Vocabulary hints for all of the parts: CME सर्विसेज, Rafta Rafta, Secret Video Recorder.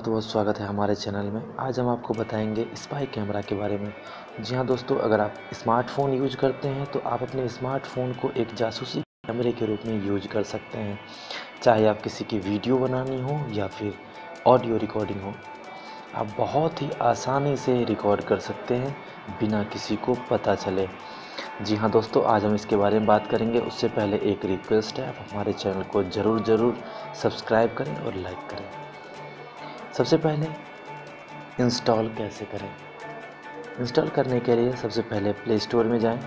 बहुत बहुत स्वागत है हमारे चैनल में। आज हम आपको बताएंगे स्पाई कैमरा के बारे में। जी हाँ दोस्तों, अगर आप स्मार्टफोन यूज करते हैं तो आप अपने स्मार्टफोन को एक जासूसी कैमरे के रूप में यूज कर सकते हैं, चाहे आप किसी की वीडियो बनानी हो या फिर ऑडियो रिकॉर्डिंग हो। आप बहुत ही आसानी से रिकॉर्ड कर सकते हैं बिना किसी को पता चले। जी हाँ दोस्तों, आज हम इसके बारे में बात करेंगे। उससे पहले एक रिक्वेस्ट है, आप हमारे चैनल को ज़रूर सब्सक्राइब करें और लाइक करें। सबसे पहले इंस्टॉल कैसे करें, इंस्टॉल करने के लिए सबसे पहले प्ले स्टोर में जाएं।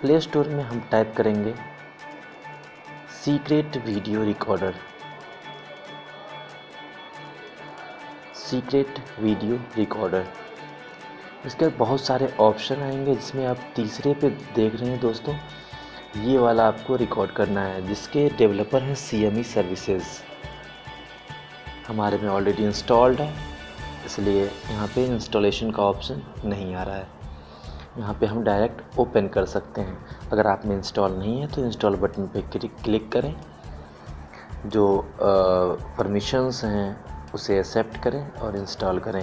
प्ले स्टोर में हम टाइप करेंगे secret video recorder. Secret video recorder, इसके बहुत सारे ऑप्शन आएंगे, जिसमें आप तीसरे पे देख रहे हैं दोस्तों, ये वाला आपको रिकॉर्ड करना है, जिसके डेवलपर हैं CME सर्विसेज। हमारे में ऑलरेडी इंस्टॉल्ड है, इसलिए यहाँ पे इंस्टॉलेशन का ऑप्शन नहीं आ रहा है। यहाँ पे हम डायरेक्ट ओपन कर सकते हैं। अगर आप में इंस्टॉल नहीं है तो इंस्टॉल बटन पे क्लिक करें, जो परमिशंस हैं उसे एक्सेप्ट करें और इंस्टॉल करें।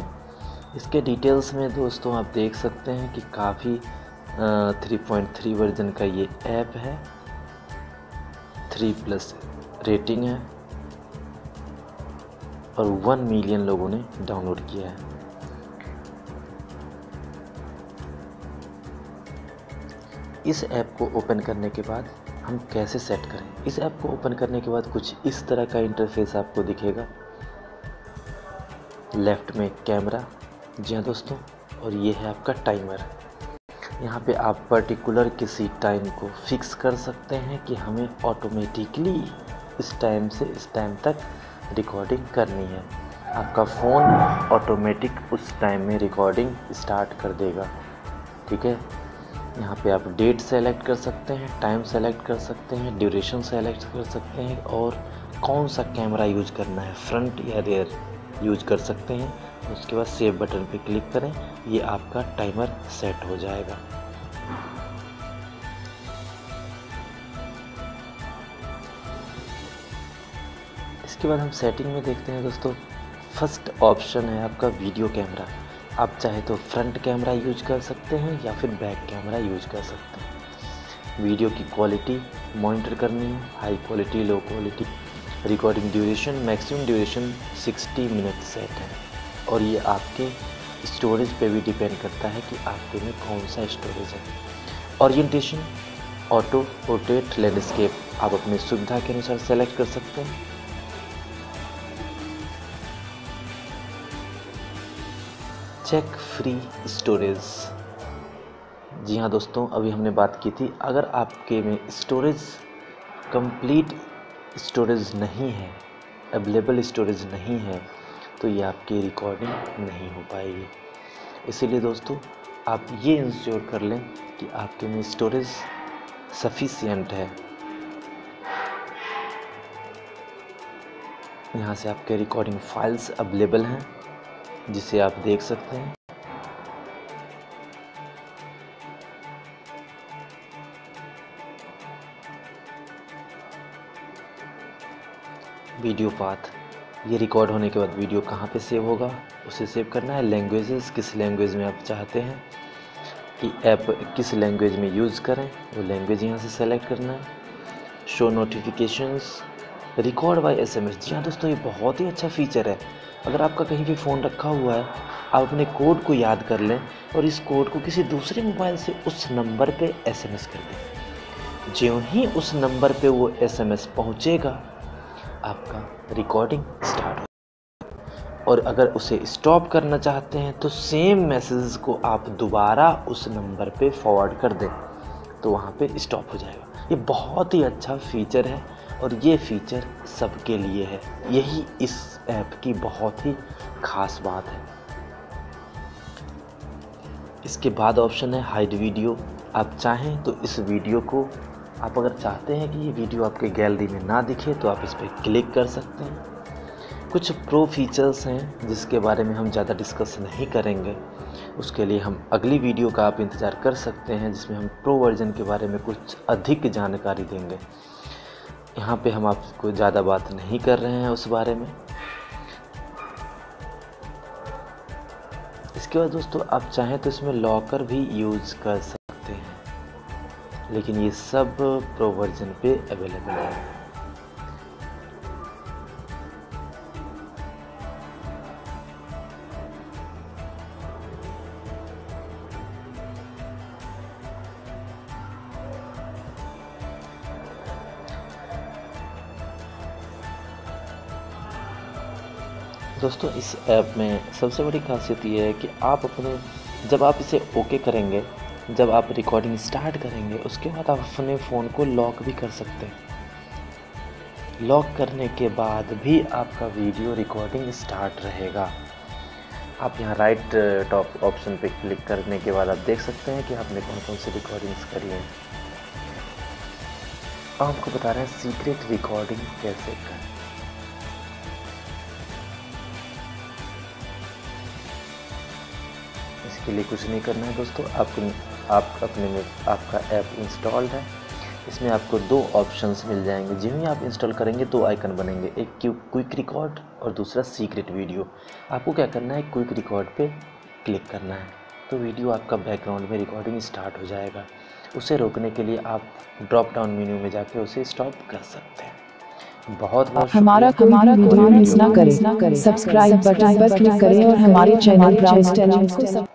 इसके डिटेल्स में दोस्तों आप देख सकते हैं कि काफ़ी 3.3 वर्जन का ये ऐप है, 3+ रेटिंग है और 1 मिलियन लोगों ने डाउनलोड किया है। इस ऐप को ओपन करने के बाद हम कैसे सेट करें, इस ऐप को ओपन करने के बाद कुछ इस तरह का इंटरफेस आपको दिखेगा। लेफ़्ट में कैमरा, जी हाँ दोस्तों, और ये है आपका टाइमर। यहाँ पे आप पर्टिकुलर किसी टाइम को फिक्स कर सकते हैं कि हमें ऑटोमेटिकली इस टाइम से इस टाइम तक रिकॉर्डिंग करनी है। आपका फ़ोन ऑटोमेटिक उस टाइम में रिकॉर्डिंग स्टार्ट कर देगा, ठीक है। यहाँ पे आप डेट सेलेक्ट कर सकते हैं, टाइम सेलेक्ट कर सकते हैं, ड्यूरेशन सेलेक्ट कर सकते हैं और कौन सा कैमरा यूज करना है, फ्रंट या रियर यूज कर सकते हैं। उसके बाद सेव बटन पे क्लिक करें, ये आपका टाइमर सेट हो जाएगा। इसके बाद हम सेटिंग में देखते हैं दोस्तों, फर्स्ट ऑप्शन है आपका वीडियो कैमरा। आप चाहे तो फ्रंट कैमरा यूज कर सकते हैं या फिर बैक कैमरा यूज कर सकते हैं। वीडियो की क्वालिटी मॉनिटर करनी है, high quality, low quality. Recording duration, maximum duration 60 minute set है और ये आपके स्टोरेज पे भी डिपेंड करता है कि आपके में कौन सा स्टोरेज है। ओरिएंटेशन, ऑटो, पोर्ट्रेट, लैंडस्केप, आप अपनी सुविधा के अनुसार सेलेक्ट कर सकते हैं। चेक फ्री स्टोरेज, जी हाँ दोस्तों, अभी हमने बात की थी, अगर आपके में स्टोरेज कंप्लीट स्टोरेज नहीं है, अवेलेबल स्टोरेज नहीं है, तो ये आपकी रिकॉर्डिंग नहीं हो पाएगी। इसीलिए दोस्तों आप ये इंश्योर कर लें कि आपके में स्टोरेज सफिशिएंट है। यहाँ से आपके रिकॉर्डिंग फाइल्स अवेलेबल हैं, जिसे आप देख सकते हैं। वीडियो पाथ, ये रिकॉर्ड होने के बाद वीडियो कहाँ पे सेव होगा उसे सेव करना है। लैंग्वेजेस, किस लैंग्वेज में आप चाहते हैं कि ऐप किस लैंग्वेज में यूज़ करें, वो लैंग्वेज यहाँ से सेलेक्ट करना है। Show notifications, record by SMS, जी हाँ दोस्तों, ये बहुत ही अच्छा फीचर है। अगर आपका कहीं भी फ़ोन रखा हुआ है, आप अपने कोड को याद कर लें और इस कोड को किसी दूसरे मोबाइल से उस नंबर पर SMS कर दें। ज्यों ही उस नंबर पर वो SMS पहुँचेगा, आपका रिकॉर्डिंग स्टार्ट हो। और अगर उसे स्टॉप करना चाहते हैं तो सेम मैसेज को आप दोबारा उस नंबर पे फॉरवर्ड कर दें तो वहाँ पे स्टॉप हो जाएगा। ये बहुत ही अच्छा फीचर है और ये फीचर सबके लिए है, यही इस ऐप की बहुत ही ख़ास बात है। इसके बाद ऑप्शन है हाइड वीडियो। आप चाहें तो इस वीडियो को, आप अगर चाहते हैं कि ये वीडियो आपके गैलरी में ना दिखे तो आप इस पर क्लिक कर सकते हैं। कुछ प्रो फीचर्स हैं जिसके बारे में हम ज़्यादा डिस्कस नहीं करेंगे, उसके लिए हम अगली वीडियो का आप इंतज़ार कर सकते हैं, जिसमें हम प्रो वर्जन के बारे में कुछ अधिक जानकारी देंगे। यहाँ पे हम आपको ज़्यादा बात नहीं कर रहे हैं उस बारे में। इसके बाद दोस्तों आप चाहें तो इसमें लॉकर भी यूज कर सकते हैं, लेकिन ये सब प्रो वर्जन पे अवेलेबल है। दोस्तों इस ऐप में सबसे बड़ी खासियत ये है कि आप अपने जब आप इसे ओके करेंगे, जब आप रिकॉर्डिंग स्टार्ट करेंगे उसके बाद आप अपने फ़ोन को लॉक भी कर सकते हैं। लॉक करने के बाद भी आपका वीडियो रिकॉर्डिंग स्टार्ट रहेगा। आप यहाँ राइट टॉप ऑप्शन पे क्लिक करने के बाद आप देख सकते हैं कि आपने कौन कौन सी रिकॉर्डिंग्स करी है। आपको बता रहे हैं सीक्रेट रिकॉर्डिंग कैसे करें। इसके लिए कुछ नहीं करना है दोस्तों, आपका ऐप इंस्टॉल्ड है। इसमें आपको दो ऑप्शंस मिल जाएंगे, जिन्हें ही आप इंस्टॉल करेंगे दो आइकन बनेंगे, एक क्विक रिकॉर्ड और दूसरा सीक्रेट वीडियो। आपको क्या करना है, क्विक रिकॉर्ड पे क्लिक करना है तो वीडियो आपका बैकग्राउंड में रिकॉर्डिंग स्टार्ट हो जाएगा। उसे रोकने के लिए आप ड्रॉप डाउन मेन्यू में जाके उसे स्टॉप कर सकते हैं। बहुत हमारा मिस ना करें, सब्सक्राइब बटन पर क्लिक करें और हमारे चैनल को